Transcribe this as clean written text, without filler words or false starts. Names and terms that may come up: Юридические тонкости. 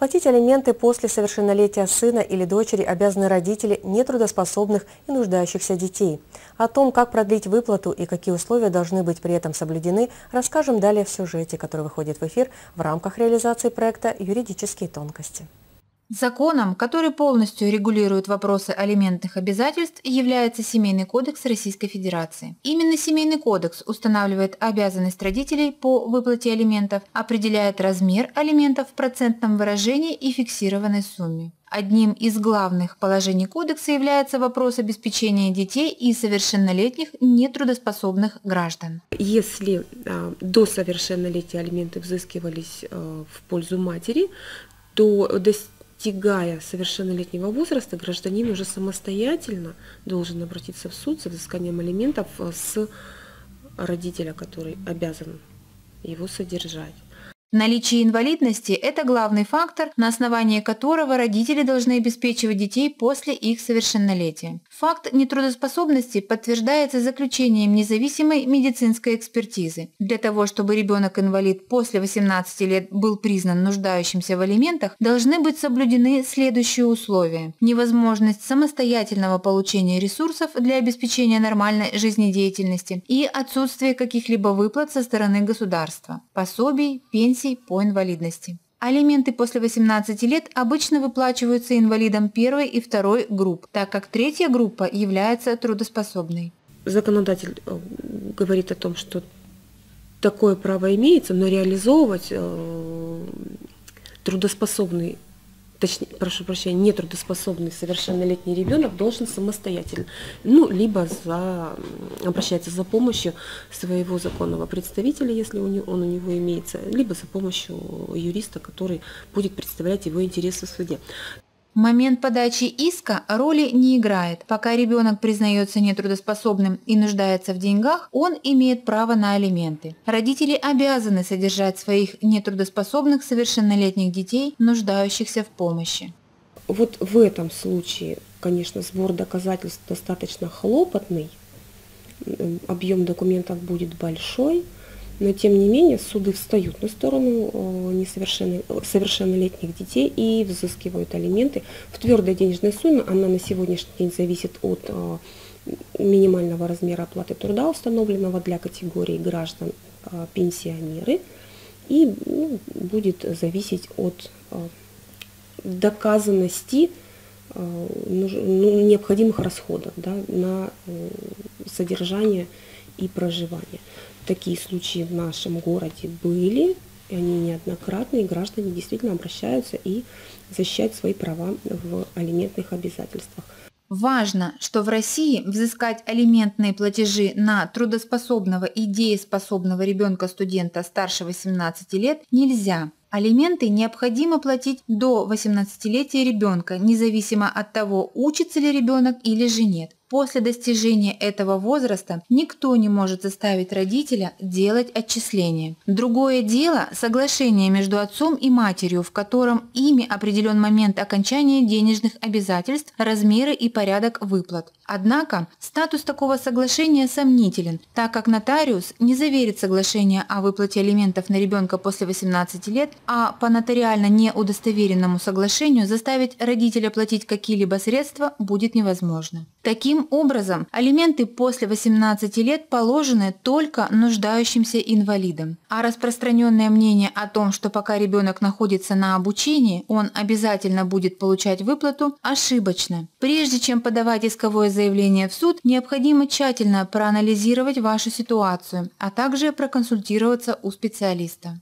Платить алименты после совершеннолетия сына или дочери обязаны родители нетрудоспособных и нуждающихся детей. О том, как продлить выплату и какие условия должны быть при этом соблюдены, расскажем далее в сюжете, который выходит в эфир в рамках реализации проекта «Юридические тонкости». Законом, который полностью регулирует вопросы алиментных обязательств, является Семейный кодекс Российской Федерации. Именно Семейный кодекс устанавливает обязанность родителей по выплате алиментов, определяет размер алиментов в процентном выражении и фиксированной сумме. Одним из главных положений кодекса является вопрос обеспечения детей и совершеннолетних нетрудоспособных граждан. Если до совершеннолетия алименты взыскивались в пользу матери, то достигая совершеннолетнего возраста, гражданин уже самостоятельно должен обратиться в суд с взысканием алиментов с родителя, который обязан его содержать. Наличие инвалидности – это главный фактор, на основании которого родители должны обеспечивать детей после их совершеннолетия. Факт нетрудоспособности подтверждается заключением независимой медицинской экспертизы. Для того, чтобы ребенок-инвалид после 18 лет был признан нуждающимся в алиментах, должны быть соблюдены следующие условия. Невозможность самостоятельного получения ресурсов для обеспечения нормальной жизнедеятельности и отсутствие каких-либо выплат со стороны государства, пособий, пенсий по инвалидности. Алименты после 18 лет обычно выплачиваются инвалидам первой и второй групп, так как третья группа является трудоспособной. Законодатель говорит о том, что такое право имеется, но реализовывать нетрудоспособный совершеннолетний ребенок должен самостоятельно, либо обращается за помощью своего законного представителя, если он у него имеется, либо за помощью юриста, который будет представлять его интересы в суде. Момент подачи иска роли не играет. Пока ребенок признается нетрудоспособным и нуждается в деньгах, он имеет право на алименты. Родители обязаны содержать своих нетрудоспособных совершеннолетних детей, нуждающихся в помощи. Вот в этом случае, конечно, сбор доказательств достаточно хлопотный, объем документов будет большой, но тем не менее суды встают на сторону совершеннолетних детей и взыскивают алименты в твердой денежной сумме. Она на сегодняшний день зависит от минимального размера оплаты труда, установленного для категории граждан пенсионеры, и будет зависеть от доказанности необходимых расходов на содержание и проживание. Такие случаи в нашем городе были, и они неоднократные, граждане действительно обращаются и защищают свои права в алиментных обязательствах. Важно, что в России взыскать алиментные платежи на трудоспособного и дееспособного ребенка-студента старше 18 лет нельзя. Алименты необходимо платить до 18-летия ребенка, независимо от того, учится ли ребенок или же нет. После достижения этого возраста никто не может заставить родителя делать отчисления. Другое дело – соглашение между отцом и матерью, в котором ими определен момент окончания денежных обязательств, размеры и порядок выплат. Однако статус такого соглашения сомнителен, так как нотариус не заверит соглашение о выплате алиментов на ребенка после 18 лет, а по нотариально неудостоверенному соглашению заставить родителя платить какие-либо средства будет невозможно. Таким образом, алименты после 18 лет положены только нуждающимся инвалидам. А распространенное мнение о том, что пока ребенок находится на обучении, он обязательно будет получать выплату, ошибочно. Прежде чем подавать исковое заявление в суд, необходимо тщательно проанализировать вашу ситуацию, а также проконсультироваться у специалиста.